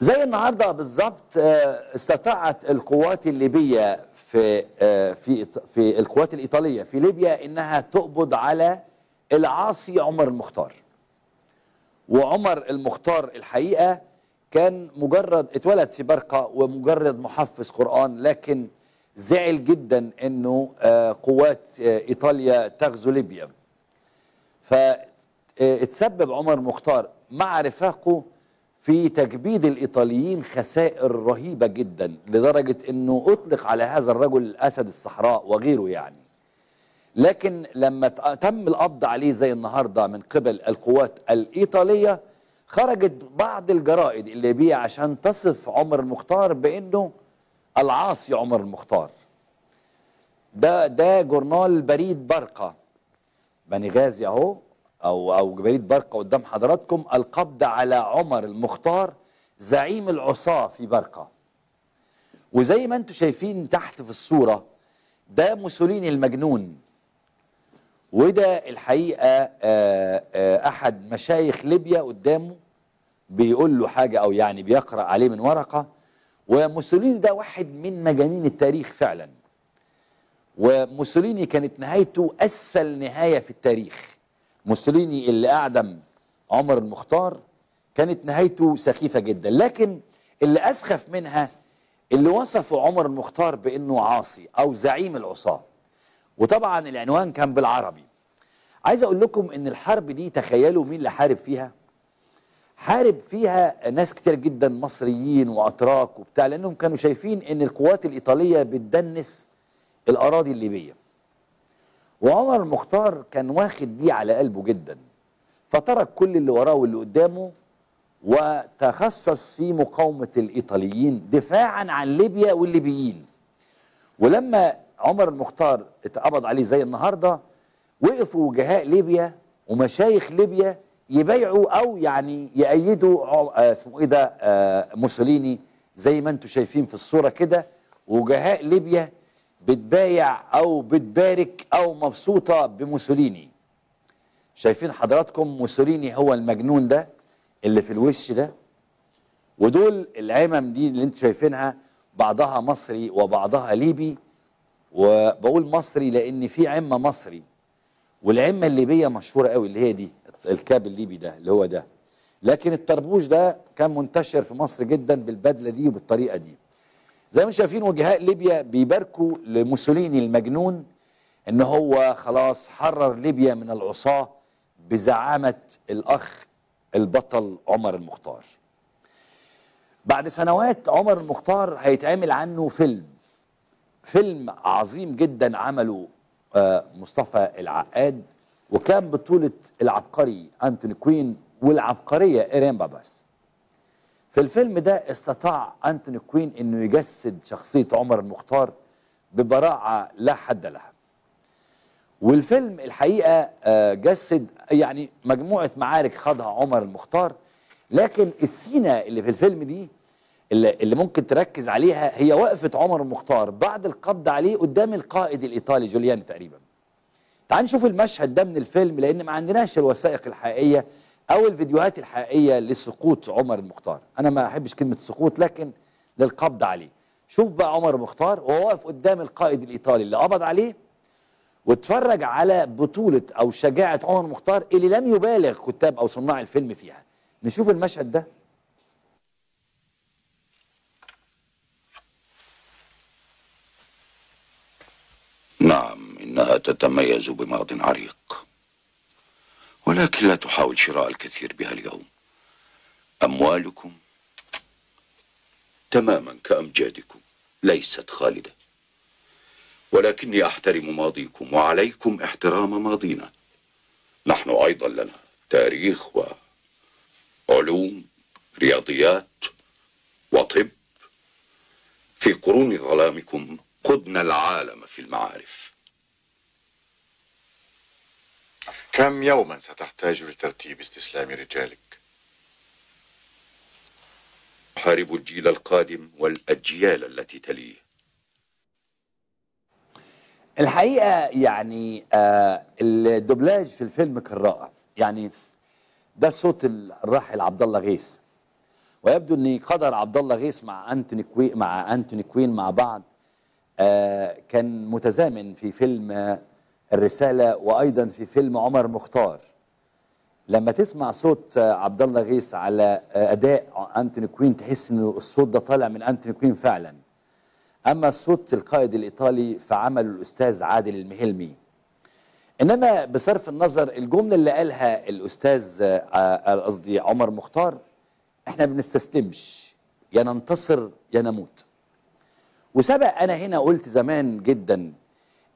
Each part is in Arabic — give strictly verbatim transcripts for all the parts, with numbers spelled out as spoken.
زي النهارده بالظبط استطاعت القوات الليبيه في في في القوات الايطاليه في ليبيا انها تقبض على العاصي عمر المختار. وعمر المختار الحقيقه كان مجرد اتولد في برقه ومجرد محفظ قران، لكن زعل جدا انه قوات ايطاليا تغزو ليبيا. فاتسبب عمر المختار مع رفاقه في تكبيد الايطاليين خسائر رهيبه جدا، لدرجه انه اطلق على هذا الرجل اسد الصحراء وغيره يعني. لكن لما تم القبض عليه زي النهارده من قبل القوات الايطاليه، خرجت بعض الجرائد الليبيه عشان تصف عمر المختار بانه العاصي عمر المختار. ده ده جورنال بريد برقه بنغازي اهو، او او بريد برقه قدام حضراتكم، القبض على عمر المختار زعيم العصاه في برقه. وزي ما انتم شايفين تحت في الصوره، ده موسوليني المجنون، وده الحقيقه احد مشايخ ليبيا قدامه بيقول له حاجه، او يعني بيقرا عليه من ورقه. وموسوليني ده واحد من مجانين التاريخ فعلا. وموسوليني كانت نهايته اسفل نهايه في التاريخ. موسوليني اللي اعدم عمر المختار كانت نهايته سخيفه جدا، لكن اللي اسخف منها اللي وصفوا عمر المختار بانه عاصي او زعيم العصاه. وطبعا العنوان كان بالعربي. عايز اقول لكم ان الحرب دي تخيلوا مين اللي حارب فيها؟ حارب فيها ناس كتير جدا، مصريين واتراك وبتاع، لانهم كانوا شايفين ان القوات الايطاليه بتدنس الاراضي الليبيه. وعمر المختار كان واخد دي على قلبه جدا، فترك كل اللي وراه واللي قدامه وتخصص في مقاومه الايطاليين دفاعا عن ليبيا والليبيين. ولما عمر المختار اتقبض عليه زي النهارده، وقفوا وجهاء ليبيا ومشايخ ليبيا يبايعوا او يعني يأيدوا اسمه ايه ده موسوليني، زي ما انتم شايفين في الصوره كده. وجهاء ليبيا بتبايع او بتبارك او مبسوطه بموسوليني. شايفين حضراتكم موسوليني هو المجنون ده اللي في الوش ده، ودول العمم دي اللي انتم شايفينها بعضها مصري وبعضها ليبي. وبقول مصري لان في عمه مصري، والعمه الليبيه مشهوره قوي اللي هي دي الكاب الليبي ده اللي هو ده. لكن الطربوش ده كان منتشر في مصر جدا بالبدله دي وبالطريقه دي. زي ما شايفين وجهاء ليبيا بيباركوا لموسوليني المجنون ان هو خلاص حرر ليبيا من العصاه بزعامه الاخ البطل عمر المختار. بعد سنوات عمر المختار هيتعمل عنه فيلم فيلم عظيم جدا، عمله مصطفى العقاد، وكان بطولة العبقري أنتوني كوين والعبقرية إيرين باباس. في الفيلم ده استطاع أنتوني كوين أنه يجسد شخصية عمر المختار ببراعة لا حد لها. والفيلم الحقيقة جسد يعني مجموعة معارك خاضها عمر المختار، لكن السينة اللي في الفيلم دي اللي ممكن تركز عليها هي وقفة عمر المختار بعد القبض عليه قدام القائد الإيطالي جولياني تقريبا. تعال نشوف المشهد ده من الفيلم، لأن ما عندناش الوثائق الحقيقية أو الفيديوهات الحقيقية لسقوط عمر المختار. أنا ما أحبش كلمة سقوط، لكن للقبض عليه. شوف بقى عمر المختار وهو واقف قدام القائد الإيطالي اللي قبض عليه، واتفرج على بطولة أو شجاعة عمر المختار اللي لم يبالغ كتاب أو صناع الفيلم فيها. نشوف المشهد ده. نعم، إنها تتميز بماض عريق، ولكن لا تحاول شراء الكثير بها اليوم. أموالكم تماما كأمجادكم ليست خالدة، ولكني أحترم ماضيكم وعليكم احترام ماضينا. نحن أيضا لنا تاريخ وعلوم، رياضيات وطب. في قرون ظلامكم قدنا العالم في المعارف. كم يوما ستحتاج لترتيب استسلام رجالك؟ أحارب الجيل القادم والأجيال التي تليه. الحقيقة يعني آه الدبلاج في الفيلم كان رائع. يعني ده صوت الراحل عبد الله غيث، ويبدو ان قدر عبد الله غيث مع أنتوني كوين مع أنتوني كوين مع بعض آه كان متزامن في فيلم آه الرسالة وايضا في فيلم عمر المختار. لما تسمع صوت آه عبد الله غيث على آه اداء أنتوني كوين تحس ان الصوت ده طالع من أنتوني كوين فعلا. اما صوت القائد الايطالي فعمله الاستاذ عادل المهلمي. انما بصرف النظر الجمله اللي قالها الاستاذ قصدي عمر مختار، احنا ما بنستسلمش، يا ننتصر يا نموت. وسبق انا هنا قلت زمان جدا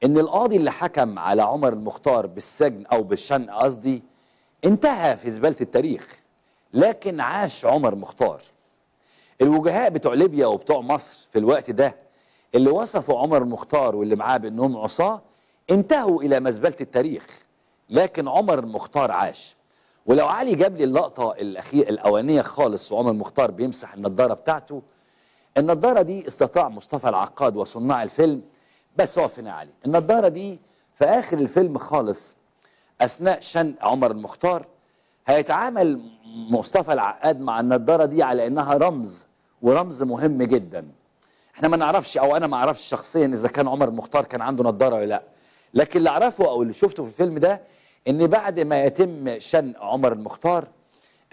ان القاضي اللي حكم على عمر المختار بالسجن او بالشن قصدي انتهى في زباله التاريخ، لكن عاش عمر مختار. الوجهاء بتوع ليبيا وبتوع مصر في الوقت ده اللي وصفوا عمر المختار واللي معاه بانهم عصاه انتهوا الى مزبله التاريخ، لكن عمر المختار عاش. ولو علي جاب لي اللقطه الاخيره الاولانيه خالص وعمر المختار بيمسح النضاره بتاعته، النضاره دي استطاع مصطفى العقاد وصناع الفيلم بس وقفنا عليه. النضاره دي في اخر الفيلم خالص اثناء شن عمر المختار هيتعامل مصطفى العقاد مع النضاره دي على انها رمز، ورمز مهم جدا. احنا ما نعرفش او انا ما اعرفش شخصيا اذا كان عمر المختار كان عنده نضاره ولا لا، لكن اللي اعرفه او اللي شفته في الفيلم ده ان بعد ما يتم شن عمر المختار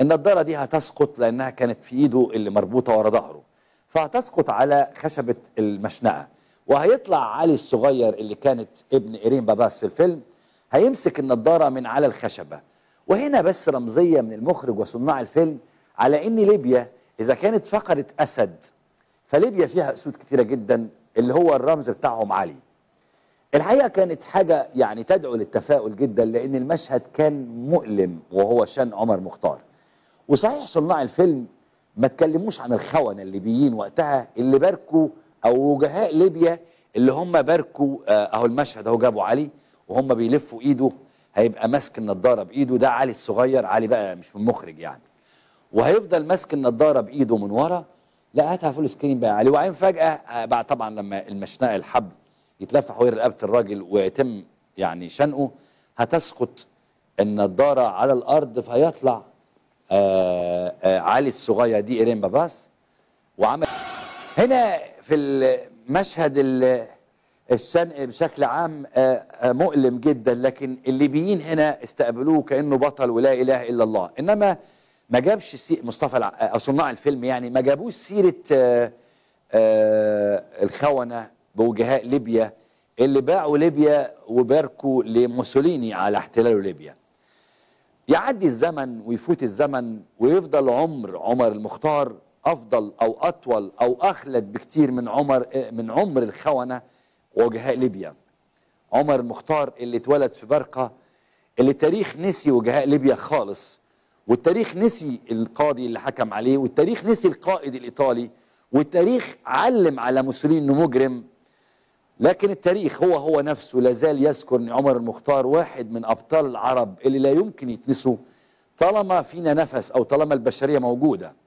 النضاره دي هتسقط لانها كانت في ايده اللي مربوطه ورا ظهره، فهتسقط على خشبه المشنقه، وهيطلع علي الصغير اللي كانت ابن إيرين باباس في الفيلم هيمسك النضاره من على الخشبه. وهنا بس رمزيه من المخرج وصناع الفيلم على ان ليبيا اذا كانت فقدت اسد فليبيا فيها اسود كتيره جدا اللي هو الرمز بتاعهم علي. الحقيقه كانت حاجه يعني تدعو للتفاؤل جدا لان المشهد كان مؤلم وهو شن عمر مختار. وصحيح صناع الفيلم ما تكلموش عن الخونه الليبيين وقتها اللي باركوا او وجهاء ليبيا اللي هم باركوا اهو المشهد اهو جابوا علي وهم بيلفوا ايده هيبقى ماسك النضاره بايده، ده علي الصغير، علي بقى مش من مخرج يعني، وهيفضل ماسك النضاره بايده من ورا. لا هاتها فول سكرين بقى علي. وبعدين فجاه بعد طبعا لما المشنقه الحبل يتلف حوالين رقبه الراجل ويتم يعني شنقه هتسقط النضاره على الارض، فهيطلع آآ آآ علي الصغير دي إيرين باباس وعمل هنا في المشهد الشنق بشكل عام مؤلم جدا، لكن الليبيين هنا استقبلوه كانه بطل ولا اله الا الله. انما ما جابش سي... مصطفى الع... او صناع الفيلم يعني ما جابوش سيره آآ آآ الخونه بوجهاء ليبيا اللي باعوا ليبيا وباركوا لموسوليني على احتلاله ليبيا. يعدي الزمن ويفوت الزمن ويفضل عمر عمر المختار افضل او اطول او اخلد بكتير من عمر من عمر الخونه ووجهاء ليبيا. عمر المختار اللي اتولد في برقه اللي التاريخ نسي وجهاء ليبيا خالص، والتاريخ نسي القاضي اللي حكم عليه، والتاريخ نسي القائد الايطالي، والتاريخ علم على موسوليني انه مجرم، لكن التاريخ هو هو نفسه لازال يذكر ان عمر المختار واحد من ابطال العرب اللي لا يمكن يتنسوا طالما فينا نفس او طالما البشريه موجوده.